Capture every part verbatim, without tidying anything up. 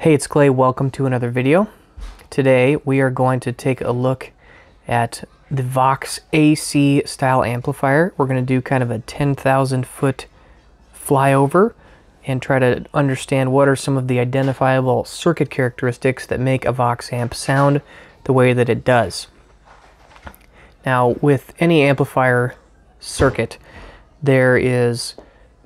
Hey, it's Clay. Welcome to another video. Today we are going to take a look at the Vox A C style amplifier. We're going to do kind of a ten thousand foot flyover and try to understand what are some of the identifiable circuit characteristics that make a Vox amp sound the way that it does. Now, with any amplifier circuit, there is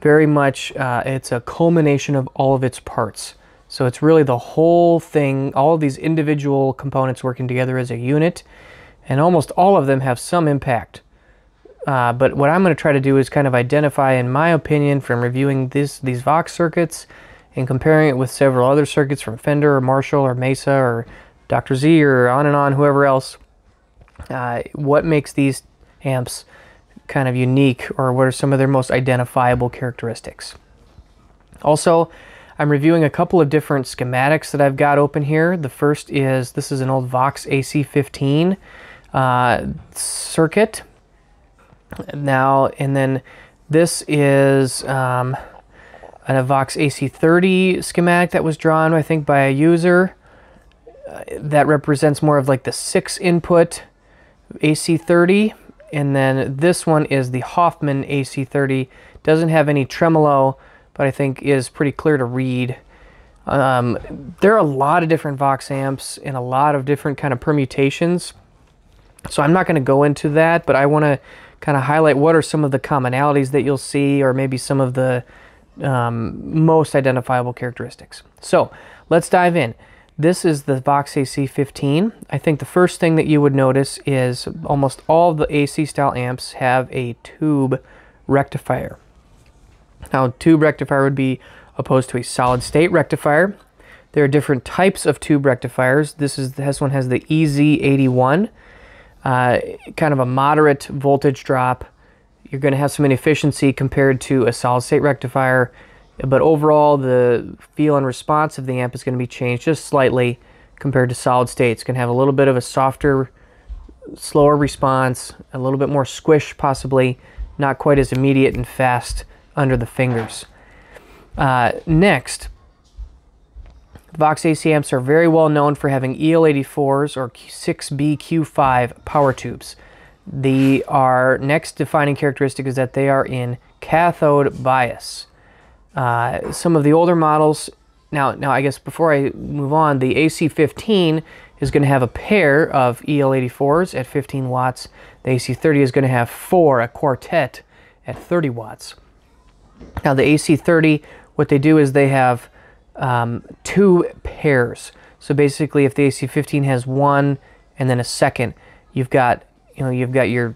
very much, uh, it's a culmination of all of its parts. So it's really the whole thing, all of these individual components working together as a unit, and almost all of them have some impact. Uh, but what I'm going to try to do is kind of identify, in my opinion, from reviewing this, these Vox circuits and comparing it with several other circuits from Fender or Marshall or Mesa or Doctor Z or on and on, whoever else, uh, what makes these amps kind of unique, or what are some of their most identifiable characteristics. Also, I'm reviewing a couple of different schematics that I've got open here. The first is, this is an old Vox A C fifteen uh, circuit. Now, and then this is um, a Vox A C thirty schematic that was drawn, I think, by a user uh, that represents more of like the six input A C thirty. And then this one is the Hoffman A C thirty. Doesn't have any tremolo, but I think is pretty clear to read. Um, there are a lot of different Vox amps and a lot of different kind of permutations, so I'm not going to go into that, but I want to kind of highlight what are some of the commonalities that you'll see, or maybe some of the um, most identifiable characteristics. So let's dive in. This is the Vox A C fifteen. I think the first thing that you would notice is almost all the A C style amps have a tube rectifier. Now, tube rectifier would be opposed to a solid state rectifier. There are different types of tube rectifiers. This is this one has the E Z eighty-one, uh, kind of a moderate voltage drop. You're going to have some inefficiency compared to a solid state rectifier, but overall the feel and response of the amp is going to be changed just slightly compared to solid state. It's going to have a little bit of a softer, slower response, a little bit more squish possibly, not quite as immediate and fast under the fingers. Uh, next, Vox A C amps are very well known for having E L eighty-fours or six B Q five power tubes. The our next defining characteristic is that they are in cathode bias. Uh, some of the older models, now, now I guess before I move on, the A C fifteen is going to have a pair of E L eighty-fours at fifteen watts. The A C thirty is going to have four, a quartet, at thirty watts. Now the A C thirty, what they do is they have um, two pairs. So basically, if the A C fifteen has one and then a second, you've got, you know, you've got your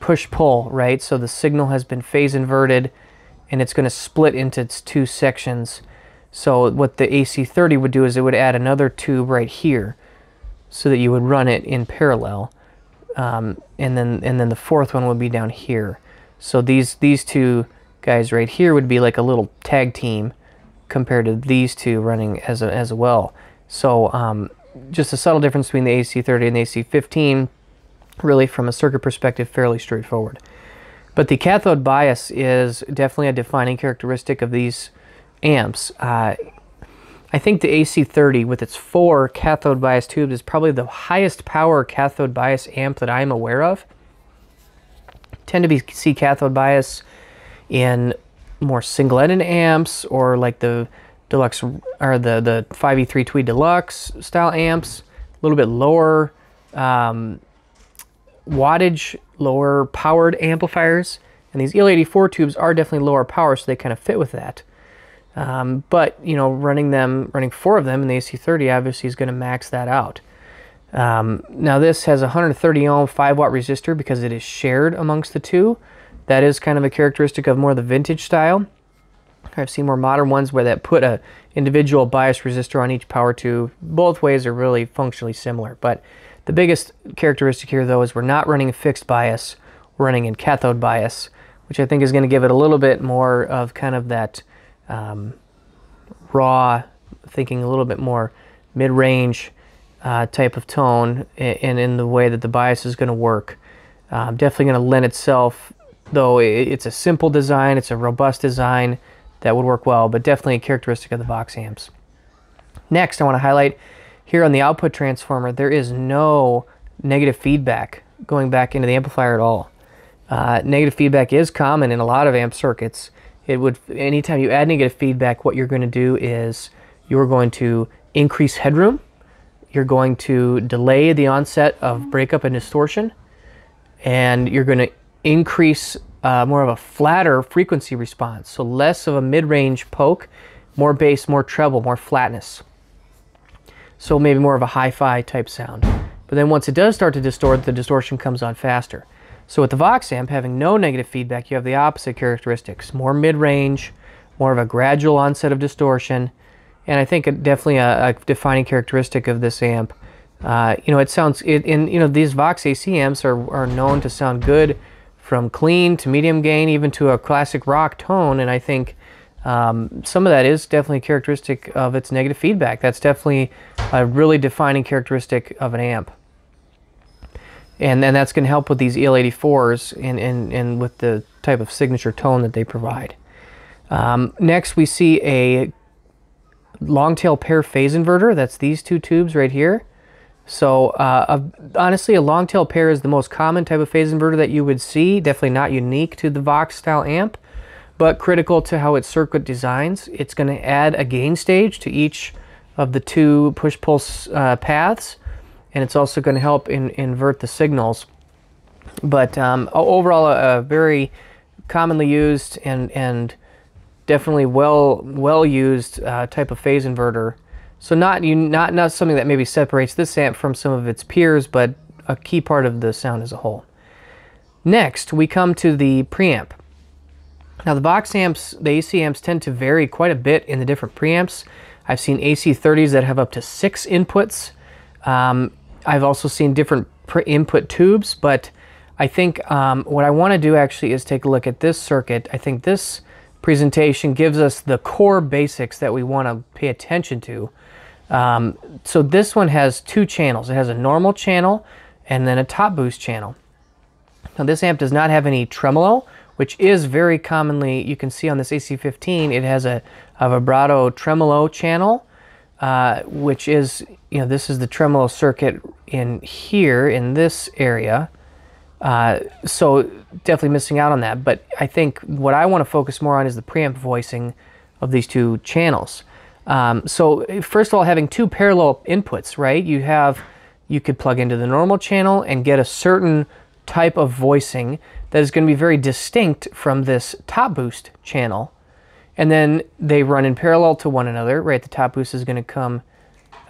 push-pull, right? So the signal has been phase inverted, and it's going to split into its two sections. So what the A C thirty would do is it would add another tube right here, so that you would run it in parallel, um, and then and then the fourth one would be down here. So these these two guys right here would be like a little tag team compared to these two running as a, as well. So um, just a subtle difference between the A C thirty and the A C fifteen, really from a circuit perspective, fairly straightforward. But the cathode bias is definitely a defining characteristic of these amps. Uh, I think the A C thirty with its four cathode bias tubes is probably the highest power cathode bias amp that I'm aware of. Tend to be see cathode bias in more single-ended amps, or like the deluxe or the the five E three Tweed Deluxe style amps, a little bit lower um, wattage, lower powered amplifiers, and these E L eighty-four tubes are definitely lower power, so they kind of fit with that. Um, but you know, running them, running four of them in the A C thirty obviously is going to max that out. Um, now this has a one hundred thirty ohm five watt resistor because it is shared amongst the two. That is kind of a characteristic of more the vintage style. I've seen more modern ones where that put a individual bias resistor on each power tube. Both ways are really functionally similar, but the biggest characteristic here though is we're not running a fixed bias, we're running in cathode bias, which I think is going to give it a little bit more of kind of that um, raw, thinking a little bit more mid-range uh, type of tone, and in the way that the bias is going to work. Uh, definitely going to lend itself, though it's a simple design, it's a robust design that would work well, but definitely a characteristic of the Vox amps. Next, I want to highlight here on the output transformer, there is no negative feedback going back into the amplifier at all. Uh, negative feedback is common in a lot of amp circuits. It would, anytime you add negative feedback, what you're going to do is you're going to increase headroom, you're going to delay the onset of breakup and distortion, and you're going to increase uh, more of a flatter frequency response. So less of a mid-range poke, more bass, more treble, more flatness. So maybe more of a hi-fi type sound. But then once it does start to distort, the distortion comes on faster. So with the Vox amp having no negative feedback, you have the opposite characteristics. More mid-range, more of a gradual onset of distortion. And I think it definitely a, a defining characteristic of this amp. Uh, you know, it sounds, it, in, you know, these Vox A C amps are, are known to sound good from clean to medium gain, even to a classic rock tone. And I think um, some of that is definitely a characteristic of its negative feedback. That's definitely a really defining characteristic of an amp. And then that's going to help with these E L eighty-fours and, and, and with the type of signature tone that they provide. Um, next, we see a long-tail pair phase inverter. That's these two tubes right here. So uh, a, honestly, a long-tail pair is the most common type of phase inverter that you would see. Definitely not unique to the Vox-style amp, but critical to how its circuit designs. It's going to add a gain stage to each of the two push-pull uh, paths. And it's also going to help in, invert the signals. But um, overall, a, a very commonly used and, and definitely well well used uh, type of phase inverter. So not, you, not, not something that maybe separates this amp from some of its peers, but a key part of the sound as a whole. Next, we come to the preamp. Now the Vox amps, the A C amps tend to vary quite a bit in the different preamps. I've seen A C thirties that have up to six inputs. Um, I've also seen different input tubes, but I think um, what I want to do actually is take a look at this circuit. I think this presentation gives us the core basics that we want to pay attention to. Um, so this one has two channels. It has a normal channel and then a top boost channel. Now this amp does not have any tremolo, which is very commonly, you can see on this A C fifteen, it has a, a vibrato tremolo channel. Uh, which is, you know, this is the tremolo circuit in here, in this area. Uh, so definitely missing out on that. But I think what I want to focus more on is the preamp voicing of these two channels. Um, so first of all, having two parallel inputs, right? You have, you could plug into the normal channel and get a certain type of voicing that is going to be very distinct from this top boost channel. And then they run in parallel to one another, right? The top boost is going to come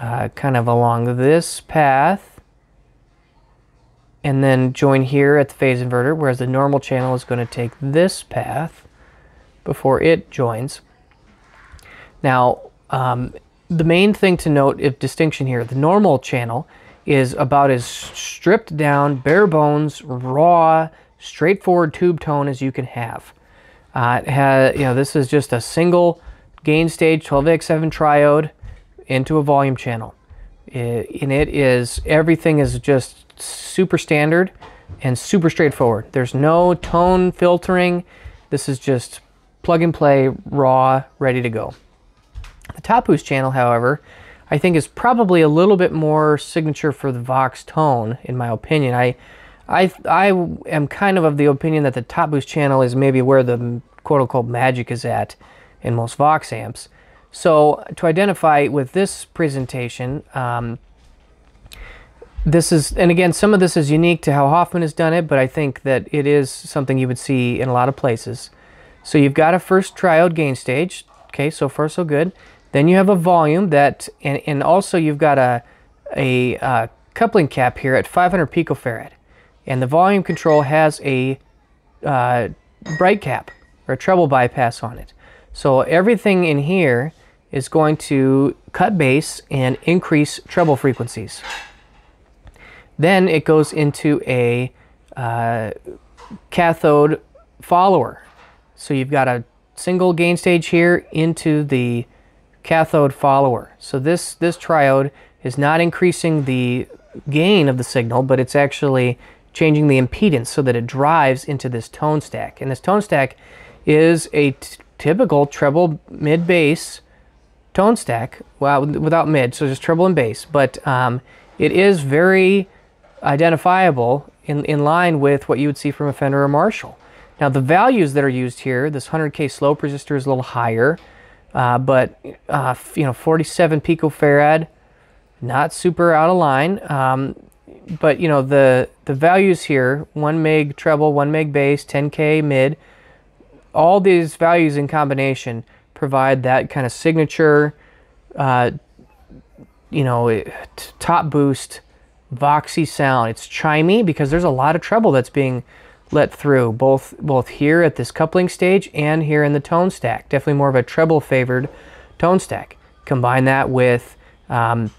uh, kind of along this path and then join here at the phase inverter, whereas the normal channel is going to take this path before it joins. Now, um, the main thing to note of distinction here, the normal channel is about as stripped down, bare bones, raw, straightforward tube tone as you can have. Uh, it has, you know, this is just a single gain stage twelve A X seven triode into a volume channel. It, and it is, everything is just super standard and super straightforward. There's no tone filtering. This is just plug and play, raw, ready to go. The top boost channel, however, I think is probably a little bit more signature for the Vox tone, in my opinion. I I, I am kind of of the opinion that the top boost channel is maybe where the quote-unquote magic is at in most Vox amps. So to identify with this presentation, um, this is, and again, some of this is unique to how Hoffman has done it, but I think that it is something you would see in a lot of places. So you've got a first triode gain stage. Okay, so far so good. Then you have a volume that, and, and also you've got a, a, a coupling cap here at five hundred picofarad. And the volume control has a uh, bright cap or a treble bypass on it. So everything in here is going to cut bass and increase treble frequencies. Then it goes into a uh, cathode follower. So you've got a single gain stage here into the cathode follower. So this, this triode is not increasing the gain of the signal, but it's actually changing the impedance so that it drives into this tone stack. And this tone stack is a typical treble mid-bass tone stack well, without mid, so just treble and bass, but um, it is very identifiable in, in line with what you would see from a Fender or Marshall. Now the values that are used here, this one hundred K slope resistor is a little higher, uh, but uh, you know, forty-seven picofarad, not super out of line, um, but you know, the, the values here, one meg treble, one meg bass, ten K mid, all these values in combination provide that kind of signature, uh, you know, top boost voxy sound. It's chimey because there's a lot of treble that's being let through, both both here at this coupling stage and here in the tone stack. Definitely more of a treble favored tone stack. Combine that with um,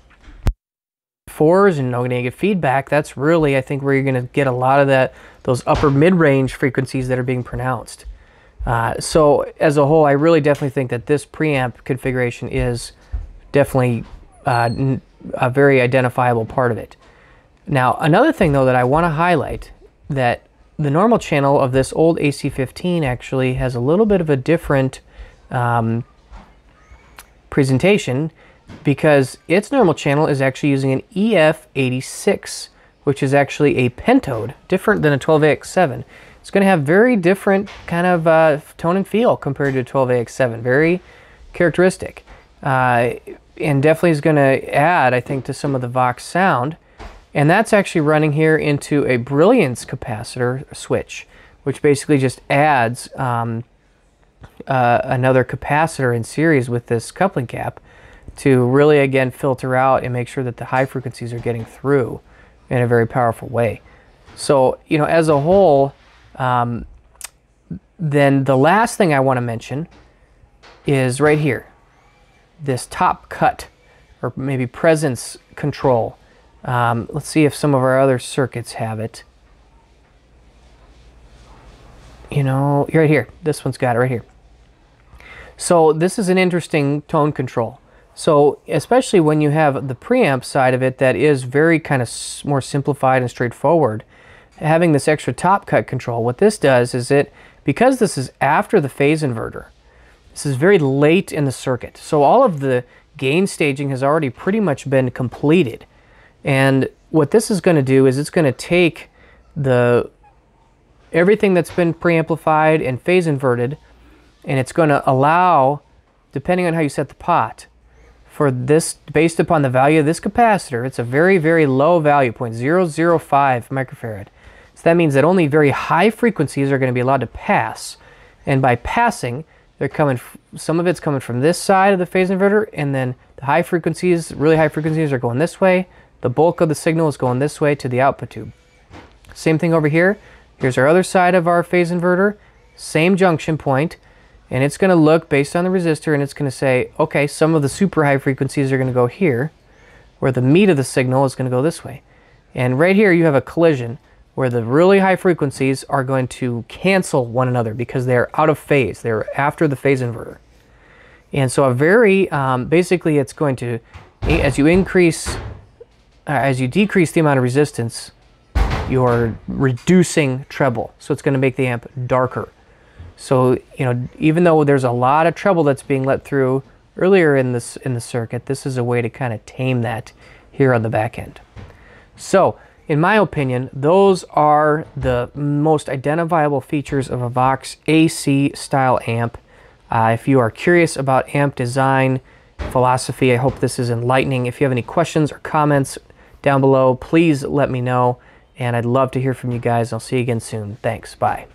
fours and no negative feedback. That's really, I think, where you're going to get a lot of that, those upper mid-range frequencies that are being pronounced. Uh, so as a whole, I really definitely think that this preamp configuration is definitely uh, a very identifiable part of it. Now, another thing though that I want to highlight, that the normal channel of this old A C fifteen actually has a little bit of a different um, presentation, because its normal channel is actually using an E F eighty-six, which is actually a pentode, different than a twelve A X seven. It's going to have very different kind of uh, tone and feel compared to a twelve A X seven, very characteristic, uh, and definitely is going to add, I think, to some of the Vox sound. And that's actually running here into a brilliance capacitor switch, which basically just adds um, uh, another capacitor in series with this coupling cap to really, again, filter out and make sure that the high frequencies are getting through in a very powerful way. So, you know, as a whole, um, then the last thing I want to mention is right here, this top cut, or maybe presence control. Um, let's see if some of our other circuits have it. You know, right here. This one's got it right here. So this is an interesting tone control. So especially when you have the preamp side of it that is very kind of more simplified and straightforward, having this extra top cut control, what this does is it, because this is after the phase inverter, this is very late in the circuit. So all of the gain staging has already pretty much been completed. And what this is going to do is it's going to take the everything that's been preamplified and phase inverted, and it's going to allow, depending on how you set the pot, for this, based upon the value of this capacitor, it's a very, very low value, zero point zero zero five microfarad. So that means that only very high frequencies are going to be allowed to pass. And by passing, they're coming, some of it's coming from this side of the phase inverter, and then the high frequencies, really high frequencies, are going this way. The bulk of the signal is going this way to the output tube. Same thing over here. Here's our other side of our phase inverter, same junction point, and it's going to look based on the resistor, and it's going to say, okay, some of the super high frequencies are going to go here, where the meat of the signal is going to go this way. And right here you have a collision where the really high frequencies are going to cancel one another because they're out of phase. They're after the phase inverter. And so a very, um, basically it's going to, as you increase Uh, as you decrease the amount of resistance, you're reducing treble, so it's going to make the amp darker. So, you know, even though there's a lot of treble that's being let through earlier in this in the circuit, this is a way to kind of tame that here on the back end. So, in my opinion, those are the most identifiable features of a Vox A C style amp. Uh, if you are curious about amp design philosophy, I hope this is enlightening. If you have any questions or comments down below, please let me know, and I'd love to hear from you guys. I'll see you again soon. Thanks. Bye.